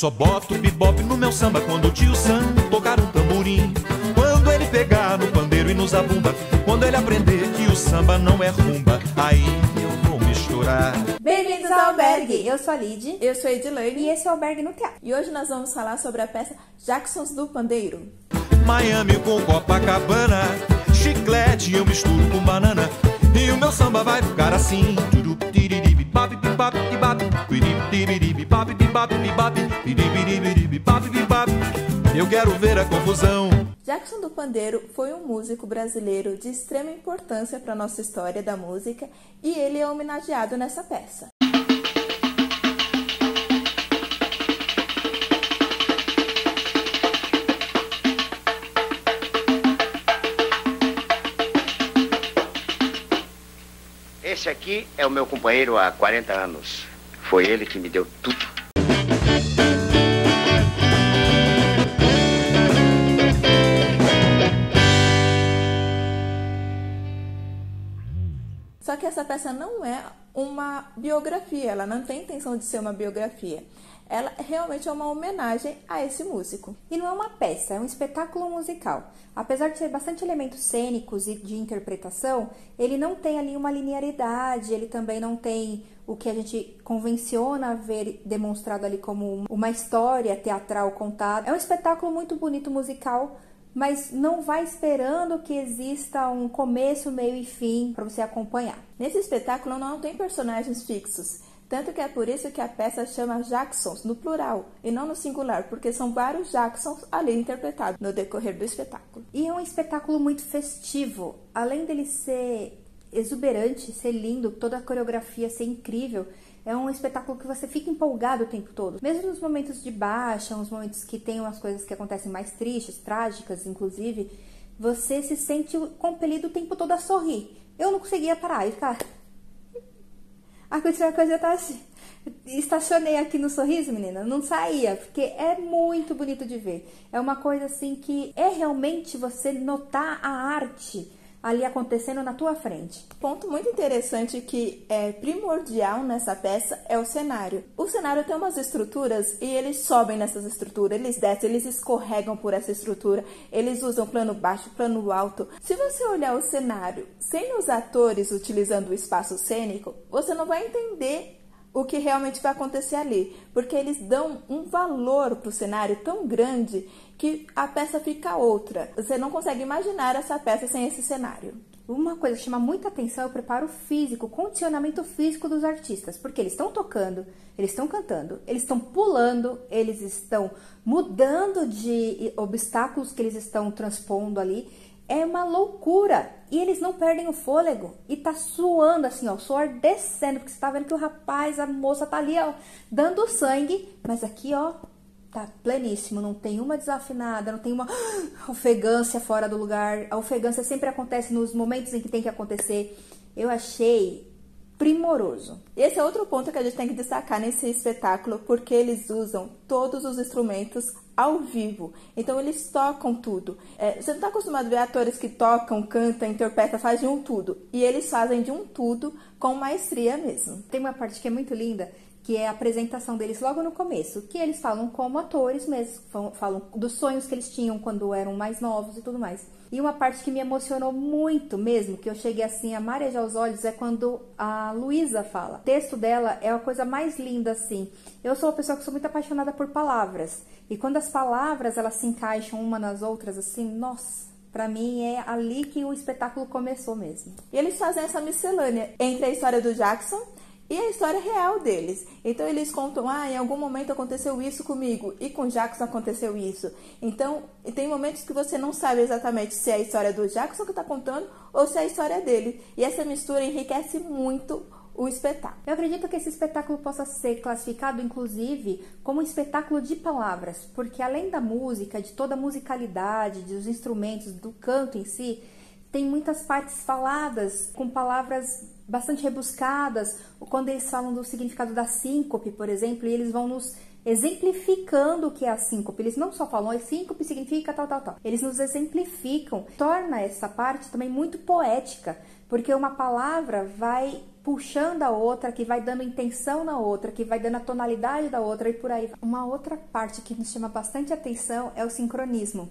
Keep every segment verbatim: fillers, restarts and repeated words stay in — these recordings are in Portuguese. Só boto bebop no meu samba quando o tio Sam tocar um tamborim. Quando ele pegar no pandeiro e nos abumba, quando ele aprender que o samba não é rumba, aí eu vou misturar. Bem-vindos ao albergue! Eu sou a Lidy. Eu sou a Edilane. E esse é o Albergue no Teatro. E hoje nós vamos falar sobre a peça Jackson do Pandeiro. Miami com Copacabana, chiclete eu misturo com banana, e o meu samba vai ficar assim. Eu quero ver a confusão. Jackson do Pandeiro foi um músico brasileiro de extrema importância para a nossa história da música, e ele é homenageado nessa peça. Esse aqui é o meu companheiro há quarenta anos. Foi ele que me deu tudo. Só que essa peça não é uma biografia, ela não tem intenção de ser uma biografia. Ela realmente é uma homenagem a esse músico. E não é uma peça, é um espetáculo musical. Apesar de ter bastante elementos cênicos e de interpretação, ele não tem ali uma linearidade, ele também não tem o que a gente convenciona ver demonstrado ali como uma história teatral contada. É um espetáculo muito bonito musical, mas não vai esperando que exista um começo, meio e fim para você acompanhar. Nesse espetáculo não tem personagens fixos. Tanto que é por isso que a peça chama Jacksons no plural e não no singular, porque são vários Jacksons ali interpretados no decorrer do espetáculo. E é um espetáculo muito festivo. Além dele ser exuberante, ser lindo, toda a coreografia ser incrível, é um espetáculo que você fica empolgado o tempo todo. Mesmo nos momentos de baixa, nos momentos que tem umas coisas que acontecem mais tristes, trágicas inclusive, você se sente compelido o tempo todo a sorrir. Eu não conseguia parar e ficar... A coisa tá assim, estacionei aqui no sorriso, menina, não saía, porque é muito bonito de ver. É uma coisa assim que é realmente você notar a arte ali acontecendo na tua frente. Ponto muito interessante que é primordial nessa peça é o cenário. O cenário tem umas estruturas e eles sobem nessas estruturas, eles descem, eles escorregam por essa estrutura, eles usam plano baixo, plano alto. Se você olhar o cenário sem os atores utilizando o espaço cênico, você não vai entender o que realmente vai acontecer ali, porque eles dão um valor para o cenário tão grande que a peça fica outra. Você não consegue imaginar essa peça sem esse cenário. Uma coisa que chama muita atenção é o preparo físico, o condicionamento físico dos artistas, porque eles estão tocando, eles estão cantando, eles estão pulando, eles estão mudando de obstáculos que eles estão transpondo ali. É uma loucura, e eles não perdem o fôlego, e tá suando assim, ó, o suor descendo, porque você tá vendo que o rapaz, a moça tá ali, ó, dando sangue, mas aqui, ó, tá pleníssimo, não tem uma desafinada, não tem uma ofegância fora do lugar. A ofegância sempre acontece nos momentos em que tem que acontecer. Eu achei primoroso. Esse é outro ponto que a gente tem que destacar nesse espetáculo, porque eles usam todos os instrumentos ao vivo, então eles tocam tudo. É, você não está acostumado a ver atores que tocam, cantam, interpretam, fazem um tudo, e eles fazem de um tudo com maestria mesmo. Tem uma parte que é muito linda, que é a apresentação deles logo no começo, que eles falam como atores mesmo, falam dos sonhos que eles tinham quando eram mais novos e tudo mais. E uma parte que me emocionou muito mesmo, que eu cheguei assim a marejar os olhos, é quando a Luísa fala. O texto dela é a coisa mais linda assim. Eu sou uma pessoa que sou muito apaixonada por palavras, e quando as palavras elas se encaixam uma nas outras assim, nossa, pra mim é ali que o espetáculo começou mesmo. E eles fazem essa miscelânea entre a história do Jackson e a história real deles. Então eles contam, ah, em algum momento aconteceu isso comigo, e com Jackson aconteceu isso. Então tem momentos que você não sabe exatamente se é a história do Jackson que tá contando ou se é a história dele. E essa mistura enriquece muito o espetáculo. Eu acredito que esse espetáculo possa ser classificado, inclusive, como um espetáculo de palavras, porque além da música, de toda a musicalidade, dos instrumentos, do canto em si, tem muitas partes faladas com palavras bastante rebuscadas, quando eles falam do significado da síncope, por exemplo, e eles vão nos exemplificando o que é a síncope. Eles não só falam, síncope significa tal, tal, tal. Eles nos exemplificam, torna essa parte também muito poética, porque uma palavra vai puxando a outra, que vai dando intenção na outra, que vai dando a tonalidade da outra e por aí vai. Uma outra parte que nos chama bastante atenção é o sincronismo.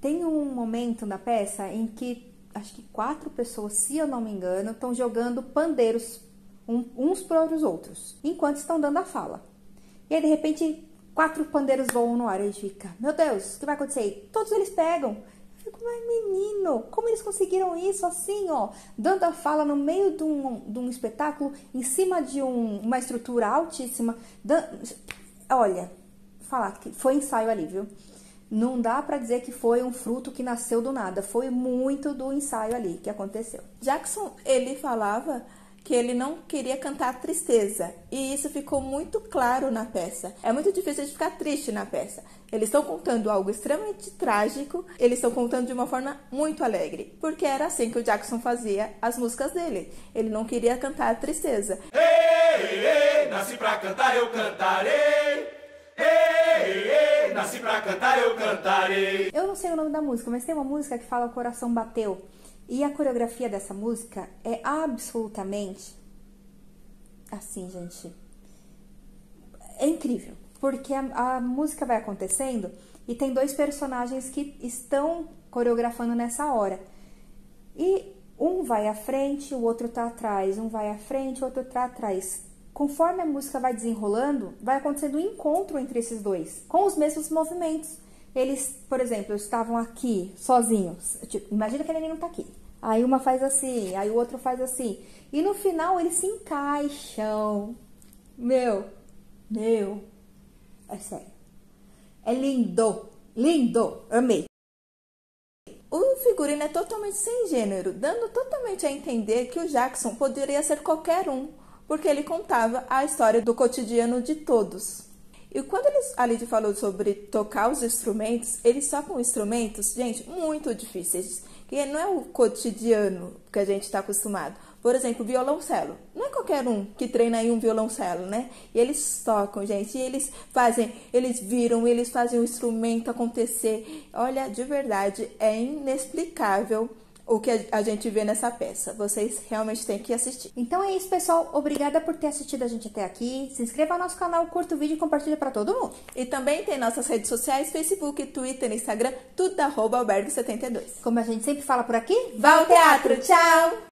Tem um momento na peça em que, acho que quatro pessoas, se eu não me engano, estão jogando pandeiros um, uns para os outros, enquanto estão dando a fala. E aí, de repente, quatro pandeiros voam no ar e a gente fica, meu Deus, o que vai acontecer aí? Todos eles pegam. Eu fico, mas menino, como eles conseguiram isso assim, ó, dando a fala no meio de um, de um espetáculo, em cima de um, uma estrutura altíssima. Dan... Olha, falar que foi ensaio ali, viu? Não dá pra dizer que foi um fruto que nasceu do nada. Foi muito do ensaio ali que aconteceu. Jackson, ele falava que ele não queria cantar tristeza. E isso ficou muito claro na peça. É muito difícil de ficar triste na peça. Eles estão contando algo extremamente trágico. Eles estão contando de uma forma muito alegre. Porque era assim que o Jackson fazia as músicas dele. Ele não queria cantar tristeza. Ei, ei, ei, nasci pra cantar, eu cantarei. Ei, ei, nasci pra cantar, eu cantarei. Eu não sei o nome da música, mas tem uma música que fala O Coração Bateu. E a coreografia dessa música é absolutamente... Assim, gente... É incrível. Porque a, a música vai acontecendo e tem dois personagens que estão coreografando nessa hora. E um vai à frente, o outro tá atrás. Um vai à frente, o outro tá atrás. Conforme a música vai desenrolando, vai acontecendo um encontro entre esses dois, com os mesmos movimentos. Eles, por exemplo, estavam aqui, sozinhos. Tipo, imagina que a neném não tá aqui. Aí uma faz assim, aí o outro faz assim. E no final eles se encaixam. Meu, meu, é sério. É lindo, lindo, amei. O figurino é totalmente sem gênero, dando totalmente a entender que o Jackson poderia ser qualquer um, porque ele contava a história do cotidiano de todos. E quando eles, a Lidy falou sobre tocar os instrumentos, eles tocam instrumentos, gente, muito difíceis, que não é o cotidiano que a gente está acostumado. Por exemplo, violoncelo. Não é qualquer um que treina aí um violoncelo, né? E eles tocam, gente, e eles fazem, eles viram, eles fazem o instrumento acontecer. Olha, de verdade, é inexplicável o que a gente vê nessa peça. Vocês realmente têm que assistir. Então é isso, pessoal. Obrigada por ter assistido a gente até aqui. Se inscreva no nosso canal, curta o vídeo e compartilha pra todo mundo. E também tem nossas redes sociais, Facebook, Twitter, Instagram, tudo arroba albergo setenta e dois. Como a gente sempre fala por aqui, vá ao teatro! Tchau!